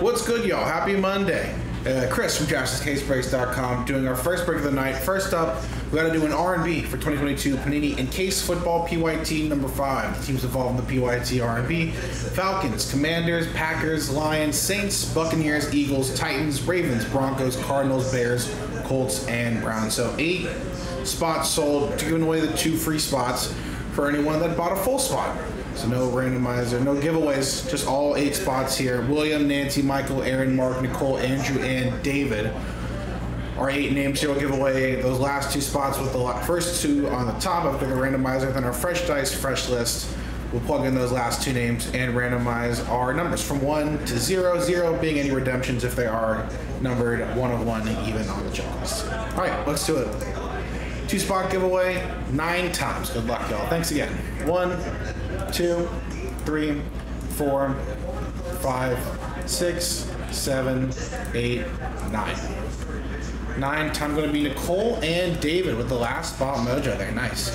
What's good, y'all? Happy Monday. Chris from Jaspy's Case Breaks.com doing our first break of the night. First up, we got to do an RNB for 2022 Panini in case football PYT number 5. The teams involved in the PYT RNB: Falcons, Commanders, Packers, Lions, Saints, Buccaneers, Eagles, Titans, Ravens, Broncos, Cardinals, Bears, Colts, and Browns. So 8 spots sold, to giving away the 2 free spots for anyone that bought a full spot. So no randomizer, no giveaways, just all 8 spots here. William, Nancy, Michael, Aaron, Mark, Nicole, Andrew, and David are 8 names here. We'll give away those last 2 spots with the first 2 on the top after the randomizer. Then our fresh dice, fresh list, we'll plug in those last 2 names and randomize our numbers from 1 to 0, 0 being any redemptions if they are numbered 1 of 1 even on the checklist. All right, let's do it. 2 spot giveaway 9 times. Good luck, y'all. Thanks again. 1, 2, 3, 4, 5, 6, 7, 8, 9. 9 times going to be Nicole and David with the last spot mojo there. Nice.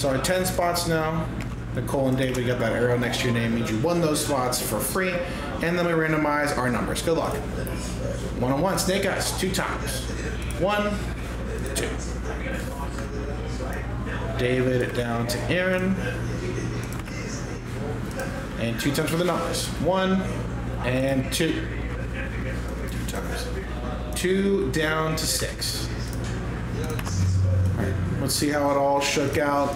So our 10 spots now. Nicole and David, got that arrow next to your name. Means you won those spots for free. And then we randomize our numbers. Good luck. 1 on 1. Snake eyes. 2 times. 1, 2. David down to Aaron. And 2 times for the numbers. 1 and 2. 2 times. 2 down to 6. All right, let's see how it all shook out.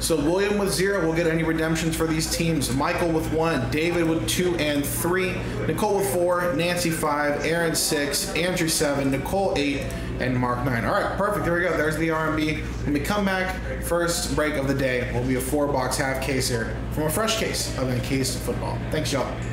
So William with 0 will get any redemptions for these teams. Michael with 1, David with 2 and 3, Nicole with 4, Nancy 5, Aaron 6, Andrew 7, Nicole 8, and Mark 9. All right, perfect. There we go. There's the RNB. When we come back, first break of the day will be a 4-box half case here from a fresh case of encased football. Thanks, y'all.